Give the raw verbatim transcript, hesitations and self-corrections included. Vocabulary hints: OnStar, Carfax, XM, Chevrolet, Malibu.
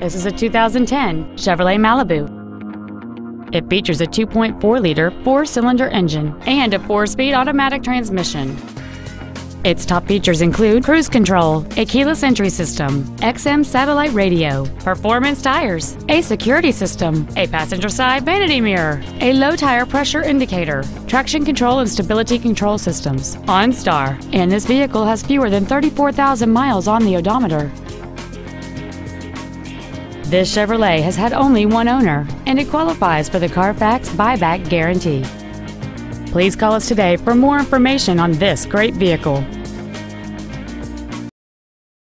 This is a two thousand ten Chevrolet Malibu. It features a two point four liter four-cylinder engine and a four-speed automatic transmission. Its top features include cruise control, a keyless entry system, X M satellite radio, performance tires, a security system, a passenger side vanity mirror, a low tire pressure indicator, traction control and stability control systems, OnStar, and this vehicle has fewer than thirty-four thousand miles on the odometer. This Chevrolet has had only one owner, and it qualifies for the Carfax buyback guarantee. Please call us today for more information on this great vehicle.